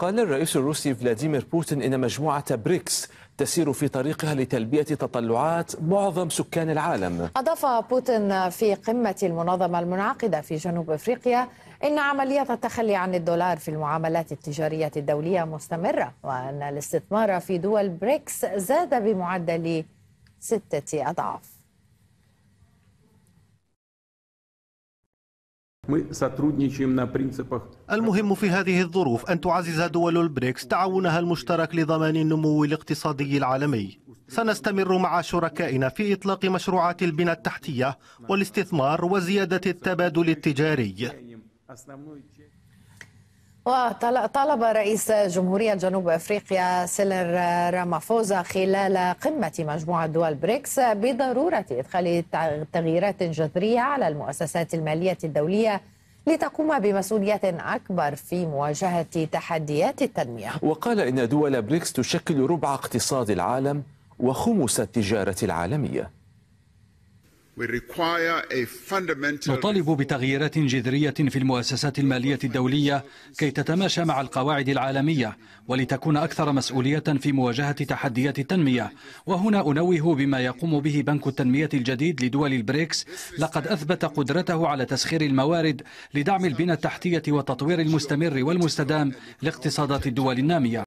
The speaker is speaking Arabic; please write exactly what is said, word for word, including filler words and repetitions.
قال الرئيس الروسي فلاديمير بوتين إن مجموعة بريكس تسير في طريقها لتلبية تطلعات معظم سكان العالم. أضاف بوتين في قمة المنظمة المنعقدة في جنوب إفريقيا إن عملية التخلي عن الدولار في المعاملات التجارية الدولية مستمرة، وأن الاستثمار في دول بريكس زاد بمعدل ستة أضعاف. المهم في هذه الظروف أن تعزز دول البريكس تعاونها المشترك لضمان النمو الاقتصادي العالمي. سنستمر مع شركائنا في إطلاق مشروعات البنى التحتية والاستثمار وزيادة التبادل التجاري. وطلب رئيس جمهورية جنوب إفريقيا سيلر رامافوزا خلال قمة مجموعة دول بريكس بضرورة إدخال تغييرات جذرية على المؤسسات المالية الدولية لتقوم بمسؤولية أكبر في مواجهة تحديات التنمية. وقال إن دول بريكس تشكل ربع اقتصاد العالم وخمس التجارة العالمية. نطالب بتغييرات جذرية في المؤسسات المالية الدولية كي تتماشى مع القواعد العالمية ولتكون أكثر مسؤولية في مواجهة تحديات التنمية. وهنا أنوه بما يقوم به بنك التنمية الجديد لدول البريكس، لقد أثبت قدرته على تسخير الموارد لدعم البنى التحتية والتطوير المستمر والمستدام لاقتصادات الدول النامية.